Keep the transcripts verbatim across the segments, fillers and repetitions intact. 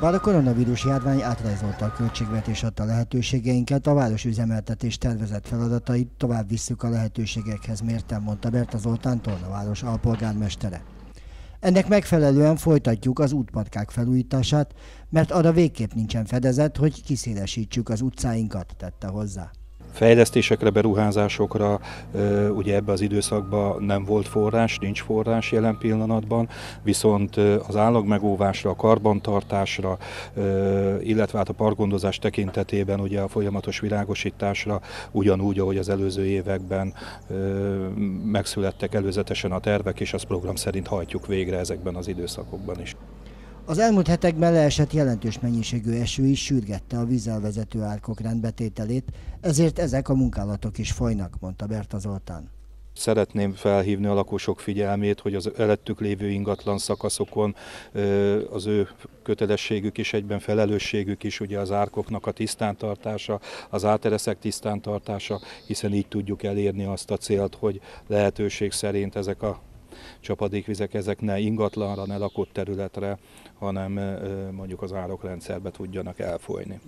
Bár a koronavírus járvány átrajzolta a költségvetés adta lehetőségeinket, a város üzemeltetés tervezett feladatait tovább visszük a lehetőségekhez mérten, mondta Berta Zoltán, Tolnaváros alpolgármestere. Ennek megfelelően folytatjuk az útpatkák felújítását, mert arra végképp nincsen fedezet, hogy kiszélesítsük az utcáinkat, tette hozzá. Fejlesztésekre, beruházásokra ugye ebbe az időszakban nem volt forrás, nincs forrás jelen pillanatban, viszont az állagmegóvásra, a karbantartásra, illetve hát a parkgondozás tekintetében ugye a folyamatos virágosításra ugyanúgy, ahogy az előző években megszülettek előzetesen a tervek, és azt program szerint hajtjuk végre ezekben az időszakokban is. Az elmúlt hetekben leesett jelentős mennyiségű eső is sürgette a vízzel vezető árkok rendbetételét, ezért ezek a munkálatok is folynak, mondta Berta Zoltán. Szeretném felhívni a lakosok figyelmét, hogy az előttük lévő ingatlan szakaszokon az ő kötelességük is, egyben felelősségük is, ugye az árkoknak a tisztántartása, az átereszek tisztántartása, hiszen így tudjuk elérni azt a célt, hogy lehetőség szerint ezek a csapadékvizek ezek ne ingatlanra, ne lakott területre, hanem mondjuk az árokrendszerbe tudjanak elfolyni.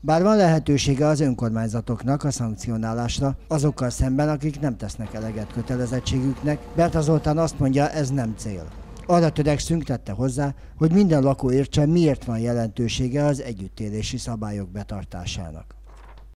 Bár van lehetősége az önkormányzatoknak a szankcionálásra, azokkal szemben, akik nem tesznek eleget kötelezettségüknek, Berta Zoltán azt mondja, ez nem cél. Arra törekszünk, tette hozzá, hogy minden lakó értse, miért van jelentősége az együttélési szabályok betartásának.